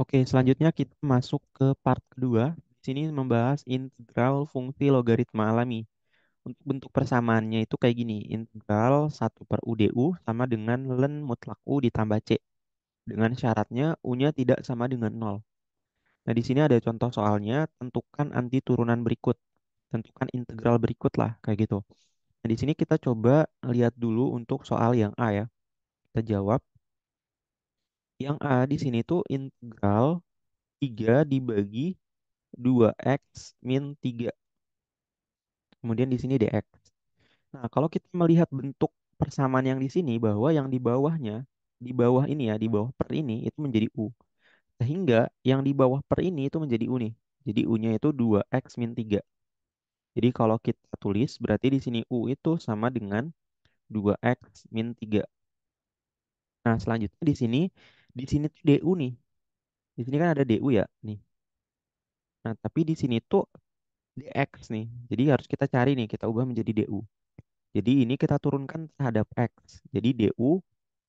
Oke, selanjutnya kita masuk ke part kedua. Di sini membahas integral fungsi logaritma alami. Untuk bentuk persamaannya itu kayak gini. Integral 1 per U DU sama dengan ln mutlak U ditambah C. Dengan syaratnya U-nya tidak sama dengan 0. Nah, di sini ada contoh soalnya. Tentukan anti turunan berikut. Tentukan integral berikut lah, kayak gitu. Nah, di sini kita coba lihat dulu untuk soal yang A ya. Kita jawab. Yang A di sini tuh integral 3 dibagi 2x min 3. Kemudian di sini dx. Nah, kalau kita melihat bentuk persamaan yang di sini, bahwa yang di bawahnya, di bawah ini ya, di bawah per ini, itu menjadi U. Sehingga yang di bawah per ini itu menjadi U nih. Jadi U-nya itu 2x min 3. Jadi kalau kita tulis, berarti di sini U itu sama dengan 2x min 3. Nah, selanjutnya di sini tuh DU nih. Di sini kan ada DU ya, nih. Nah, tapi di sini tuh DX nih. Jadi harus kita cari nih, kita ubah menjadi DU. Jadi ini kita turunkan terhadap X. Jadi DU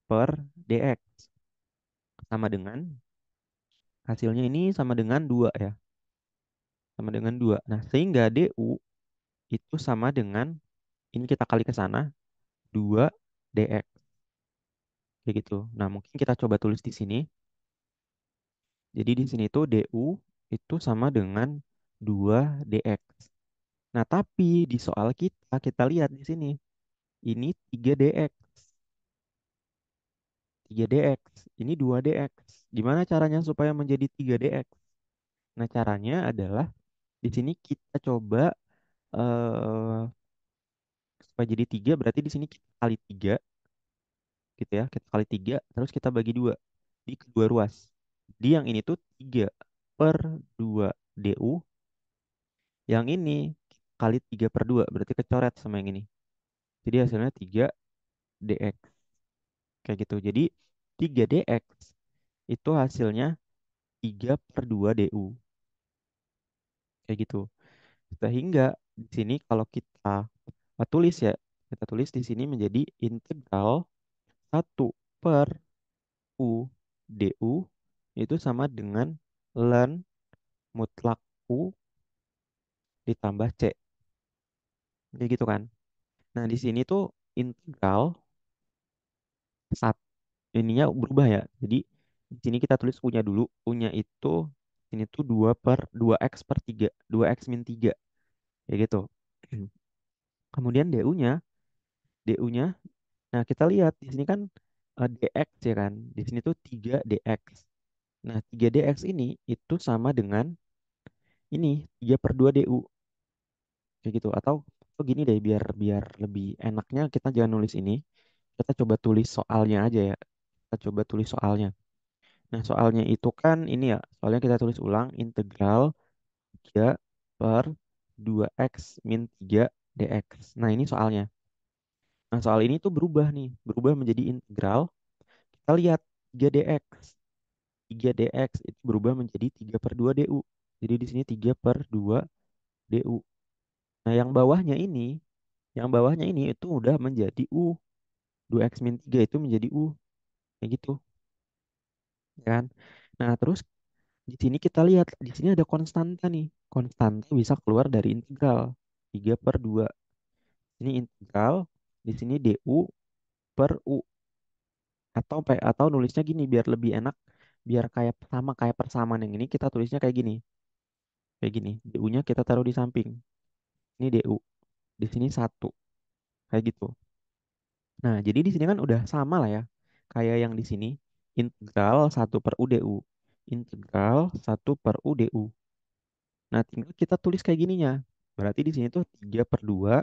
per DX. Sama dengan, hasilnya ini sama dengan 2 ya. Sama dengan 2. Nah, sehingga DU itu sama dengan, ini kita kali ke sana, 2 DX. Kayak gitu. Nah, mungkin kita coba tulis di sini. Jadi di sini tuh DU itu sama dengan 2 DX. Nah, tapi di soal kita lihat di sini. Ini 3 DX. 3 DX. Ini 2 DX. Gimana caranya supaya menjadi 3 DX? Nah, caranya adalah di sini kita coba supaya jadi 3, berarti di sini kita kali 3. Gitu ya, kita kali 3, terus kita bagi 2 di kedua ruas. Jadi yang ini tuh 3 per 2 DU. Yang ini kali 3 per 2, berarti kecoret sama yang ini. Jadi hasilnya 3 DX. Kayak gitu. Jadi 3 DX itu hasilnya 3 per 2 DU. Kayak gitu. Sehingga di sini kalau kita tulis ya, kita tulis di sini menjadi integral 1 per U DU itu sama dengan ln mutlak U ditambah C. Kayak gitu kan. Nah, di sini tuh integral ininya berubah ya. Jadi di sini kita tulis U-nya dulu. U-nya itu ini tuh 2 per 2x per 3, 2x min 3. Kayak gitu. Kemudian DU-nya nah, kita lihat di sini kan dx ya kan. Di sini tuh 3 dx. Nah, 3 dx ini itu sama dengan ini 3 per 2 du. Kayak gitu. Atau gini deh, biar lebih enaknya kita jangan nulis ini. Kita coba tulis soalnya aja ya. Kita coba tulis soalnya. Nah, soalnya itu kan ini ya. Soalnya kita tulis ulang. Integral 3 per 2x min 3 dx. Nah, ini soalnya. Nah, soal ini tuh berubah nih. Berubah menjadi integral. Kita lihat 3dx. 3dx itu berubah menjadi 3 per 2 du. Jadi di sini 3 per 2 du. Nah, yang bawahnya ini itu udah menjadi U. 2x min 3 itu menjadi U. Kayak gitu. Ya kan? Nah, terus di sini kita lihat. Di sini ada konstanta nih. Konstanta bisa keluar dari integral. 3 per 2. Ini integral. Di sini DU per U atau nulisnya gini biar lebih enak, biar kayak persamaan yang ini kita tulisnya kayak gini. DU-nya kita taruh di samping. Ini DU. Di sini 1. Kayak gitu. Nah, jadi di sini kan udah sama lah ya. Kayak yang di sini integral 1 per U DU. Integral 1 per U DU. Nah, tinggal kita tulis kayak gininya. Berarti di sini tuh 3 per 2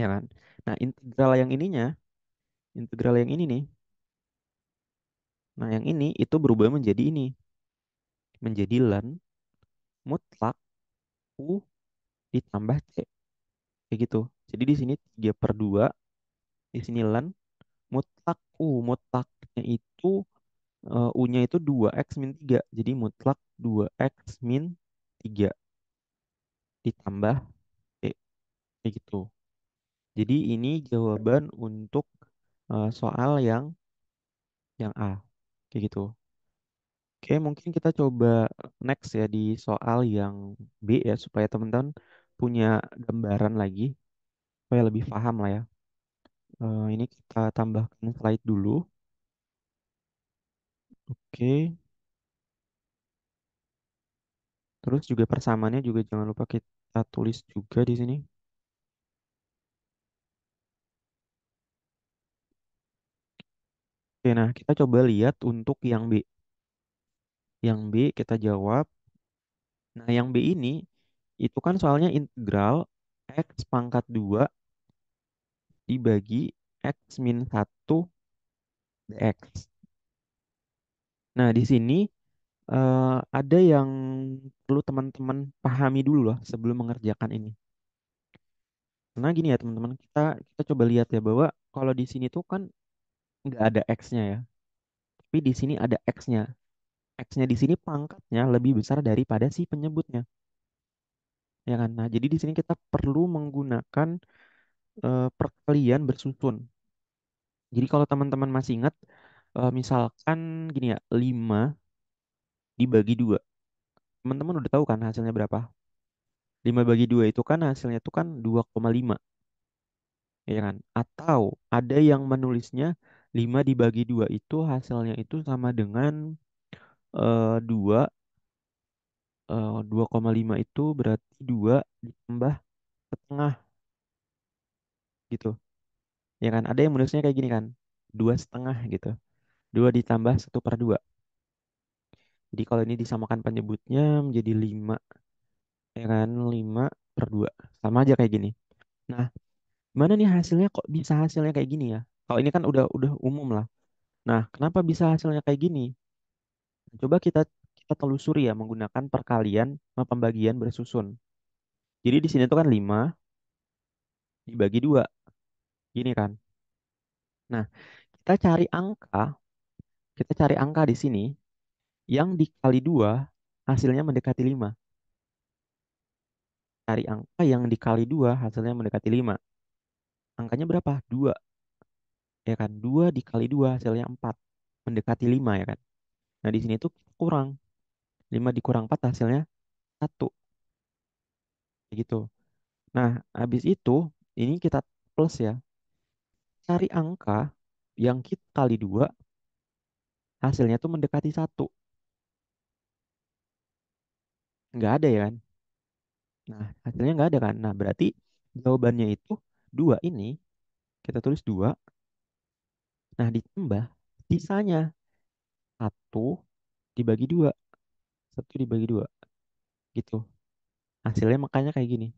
ya kan. Nah, integral yang ini nih. Nah, yang ini itu berubah menjadi ini. Menjadi ln mutlak U ditambah C. Kayak gitu. Jadi di sini 3 per 2. Di sini ln mutlak U. Mutlaknya itu U-nya itu 2x min 3. Jadi mutlak 2x min 3. Ditambah C. Kayak gitu. Jadi ini jawaban untuk soal yang A. Kayak gitu. Oke, mungkin kita coba next ya di soal yang B ya, supaya teman-teman punya gambaran lagi, supaya lebih paham lah ya. Ini kita tambahkan slide dulu. Oke, terus juga persamaannya juga jangan lupa kita tulis juga di sini. Oke, nah kita coba lihat untuk yang B. Yang B kita jawab. Nah, yang B ini, itu kan soalnya integral X pangkat 2 dibagi X min 1 dx. Nah, di sini ada yang perlu teman-teman pahami dulu lah sebelum mengerjakan ini. Karena gini ya teman-teman, kita coba lihat ya bahwa kalau di sini tuh kan nggak ada x-nya ya, tapi di sini ada x-nya. X-nya di sini pangkatnya lebih besar daripada si penyebutnya, ya kan? Nah, jadi di sini kita perlu menggunakan perkalian bersusun. Jadi kalau teman-teman masih ingat, misalkan gini ya, 5 dibagi 2. Teman-teman udah tahu kan hasilnya berapa? 5 bagi 2 itu kan hasilnya itu kan 2,5, ya kan? Atau ada yang menulisnya 5 dibagi 2 itu hasilnya itu sama dengan 2, 2,5 itu berarti 2 ditambah setengah gitu, ya kan? Ada yang menulisnya kayak gini kan, 2,5 gitu, 2 ditambah 1/2. Jadi kalau ini disamakan penyebutnya menjadi 5, ya kan? 5/2. Sama aja kayak gini. Nah, mana nih hasilnya kok bisa hasilnya kayak gini ya? Kalau ini kan udah umum lah. Nah, kenapa bisa hasilnya kayak gini? Coba kita telusuri ya menggunakan perkalian pembagian bersusun. Jadi di sini tuh kan 5 dibagi 2. Gini kan. Nah, kita cari angka, di sini yang dikali 2 hasilnya mendekati 5. Cari angka yang dikali 2 hasilnya mendekati 5. Angkanya berapa? 2. Ya kan? 2 dikali 2 hasilnya 4. Mendekati 5 ya kan? Nah, di sini tuh kurang. 5 dikurang 4 hasilnya 1. Kayak gitu. Nah, habis itu ini kita plus ya. Cari angka yang kita kali 2 hasilnya tuh mendekati 1. Nggak ada ya kan? Nah, hasilnya nggak ada kan? Nah, berarti jawabannya itu 2 ini. Kita tulis 2. Nah, ditambah sisanya 1 dibagi 2. 1 dibagi 2. Gitu. Hasilnya makanya kayak gini.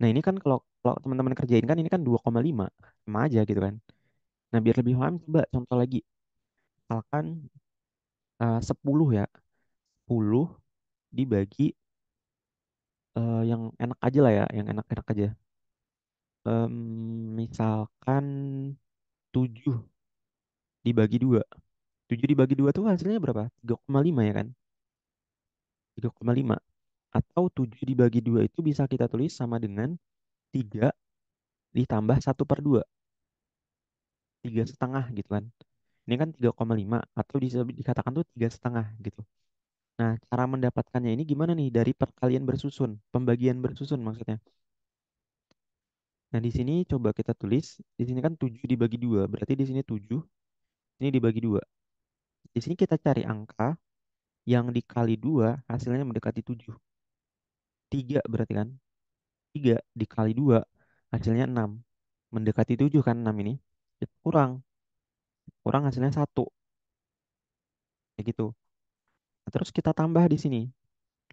Nah, ini kan kalau teman-teman kerjain kan ini kan 2,5. Sama aja gitu kan. Nah, biar lebih paham coba contoh lagi. Misalkan 10 ya. 10 dibagi yang enak aja lah ya. Yang enak-enak aja. Misalkan 7 dibagi 2. 7 dibagi 2 tuh hasilnya berapa? 3,5 ya kan? 3,5. Atau 7 dibagi 2 itu bisa kita tulis sama dengan 3 ditambah 1/2. 3,5 gitu kan. Ini kan 3,5 atau dikatakan tuh 3,5 gitu. Nah, cara mendapatkannya ini gimana nih? Dari perkalian bersusun, pembagian bersusun maksudnya. Nah, di sini coba kita tulis. Di sini kan 7 dibagi 2. Berarti di sini 7. Ini dibagi 2. Di sini kita cari angka yang dikali 2 hasilnya mendekati 7. 3 berarti kan. 3 dikali 2 hasilnya 6. Mendekati 7 kan 6 ini. Itu kurang. Kurang hasilnya 1. Kayak gitu. Nah, terus kita tambah di sini.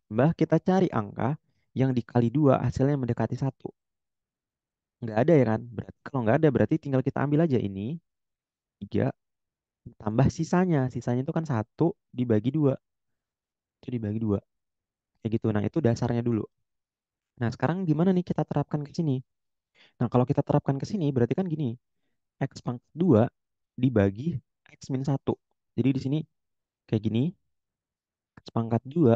Tambah kita cari angka yang dikali 2 hasilnya mendekati 1. Nggak ada ya kan? Berarti kalau nggak ada berarti tinggal kita ambil aja ini. 3 tambah sisanya. Sisanya itu kan 1 dibagi 2. Itu dibagi 2. Kayak gitu. Nah, itu dasarnya dulu. Nah, sekarang gimana nih kita terapkan ke sini? Nah, kalau kita terapkan ke sini berarti kan gini. X pangkat 2 dibagi X min 1. Jadi di sini kayak gini. X pangkat 2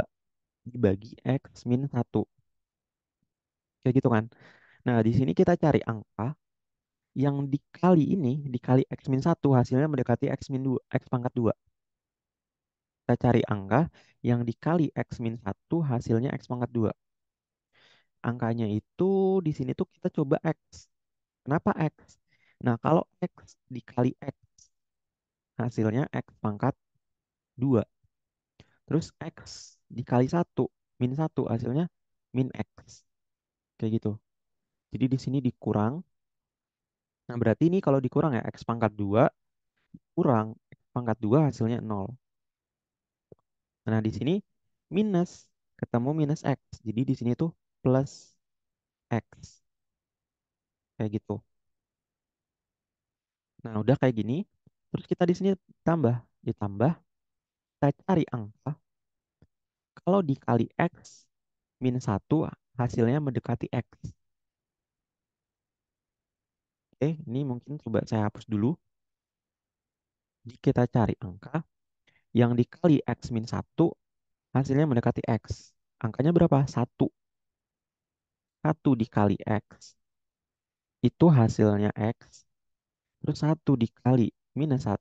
dibagi X min 1. Kayak gitu kan. Nah, di sini kita cari angka yang dikali ini, dikali X min 1 hasilnya mendekati X pangkat 2. Kita cari angka yang dikali X min 1 hasilnya X pangkat 2. Angkanya itu di sini tuh kita coba X. Kenapa X? Nah, kalau X dikali X, hasilnya X pangkat 2. Terus X dikali 1, min 1, hasilnya min X. Kayak gitu. Jadi di sini dikurang. Nah, berarti ini kalau dikurang ya, X pangkat 2, kurang X pangkat 2, hasilnya 0. Nah, di sini minus, ketemu minus X. Jadi di sini tuh plus X. Kayak gitu. Nah, udah kayak gini. Terus kita di sini ditambah. Kita cari angka. Kalau dikali X min 1, hasilnya mendekati X. Oke, ini mungkin coba saya hapus dulu. Jadi kita cari angka yang dikali X min 1, hasilnya mendekati X. Angkanya berapa? 1. 1 dikali X. Itu hasilnya X. Terus 1 dikali minus 1,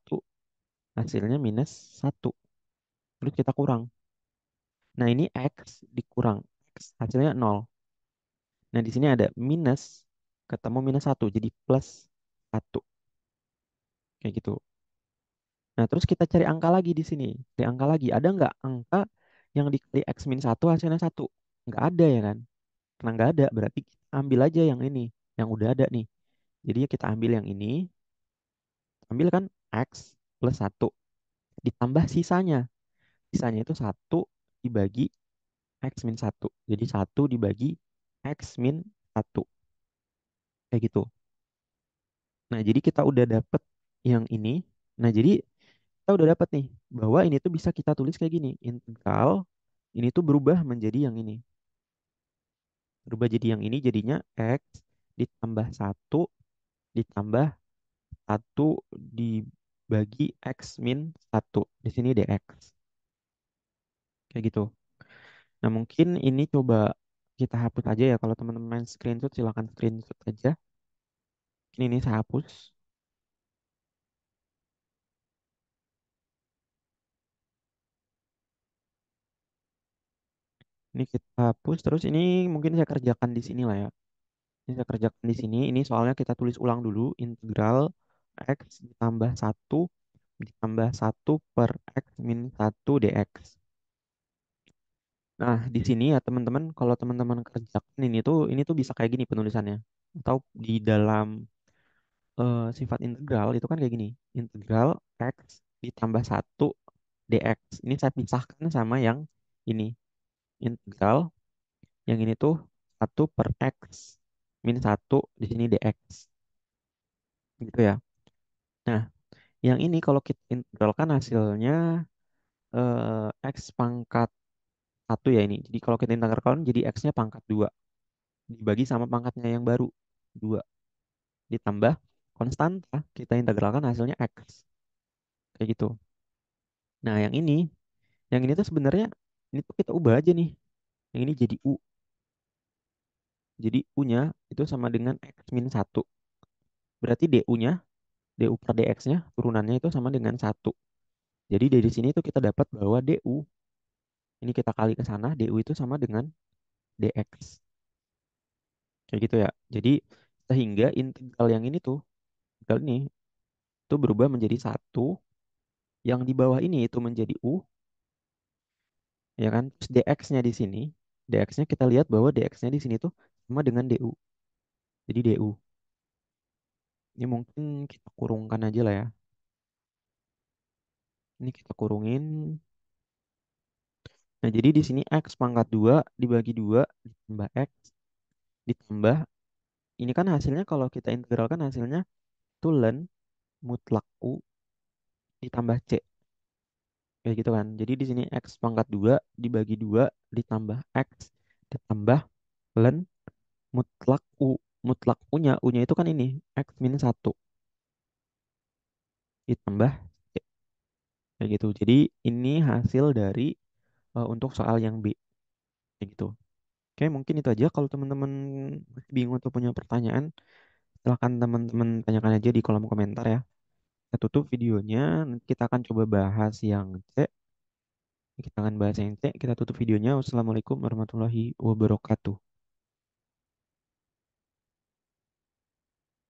hasilnya minus 1. Terus kita kurang. Nah, ini X dikurang. X hasilnya 0. Nah, di sini ada minus, ketemu minus 1, jadi plus 1. Kayak gitu. Nah, terus kita cari angka lagi di sini. Cari angka lagi. Ada nggak angka yang dikali X min 1 hasilnya 1? Nggak ada ya kan? Karena nggak ada, berarti kita ambil aja yang ini. Yang udah ada nih. Jadi kita ambil yang ini. Ambil kan X plus 1. Ditambah sisanya. Sisanya itu 1 dibagi X min 1. Jadi 1 dibagi X min 1. Kayak gitu. Nah, jadi kita udah dapet yang ini. Nah, jadi kita udah dapet nih. Bahwa ini tuh bisa kita tulis kayak gini. Integral. Ini tuh berubah menjadi yang ini. Berubah jadi yang ini jadinya X ditambah 1 ditambah 1 dibagi X min 1. Di sini dx. Kayak gitu. Nah, mungkin ini coba kita hapus aja ya. Kalau teman-teman main screenshot, silahkan screenshot aja. Ini saya hapus. Ini kita hapus. Terus ini mungkin saya kerjakan di sini lah ya. Ini saya kerjakan di sini. Ini soalnya kita tulis ulang dulu. Integral X ditambah 1 per X min 1 dx. Nah, di sini ya teman-teman. Kalau teman-teman kerjakan ini tuh bisa kayak gini penulisannya. Atau di dalam sifat integral itu kan kayak gini. Integral X ditambah 1 dx. Ini saya pisahkan sama yang ini. Integral yang ini tuh 1 per X min 1 di sini dx. Gitu ya. Nah, yang ini kalau kita integralkan hasilnya X pangkat 1 ya ini. Jadi kalau kita integralkan jadi X-nya pangkat 2. Dibagi sama pangkatnya yang baru. 2. Ditambah konstanta kita integralkan hasilnya X. Kayak gitu. Nah, yang ini tuh sebenarnya ini tuh kita ubah aja nih. Yang ini jadi U. Jadi U-nya itu sama dengan X min 1. Berarti DU-nya, DU per DX-nya, turunannya itu sama dengan 1. Jadi dari sini itu kita dapat bahwa DU, ini kita kali ke sana, DU itu sama dengan DX. Kayak gitu ya. Jadi sehingga integral yang ini tuh, integral ini, itu berubah menjadi 1. Yang di bawah ini itu menjadi U. Ya kan? Terus DX-nya di sini. DX-nya kita lihat bahwa DX-nya di sini tuh sama dengan DU. Jadi DU. Ini mungkin kita kurungkan aja lah ya. Ini kita kurungin. Nah, jadi di sini X pangkat 2 dibagi 2 ditambah X. Ditambah. Ini kan hasilnya kalau kita integralkan hasilnya tulen mutlak U ditambah C. Kayak gitu kan. Jadi di sini X pangkat 2 dibagi 2 ditambah X ditambah ln mutlak U. Mutlak U-nya itu kan ini. X min 1. Ditambah C. Kayak gitu. Jadi ini hasil dari untuk soal yang B. Kayak gitu. Oke, mungkin itu aja. Kalau teman-teman bingung atau punya pertanyaan, silahkan teman-teman tanyakan aja di kolom komentar ya. Kita tutup videonya, nanti kita akan coba bahas yang C. Kita akan bahas yang C. Kita tutup videonya. Wassalamualaikum warahmatullahi wabarakatuh.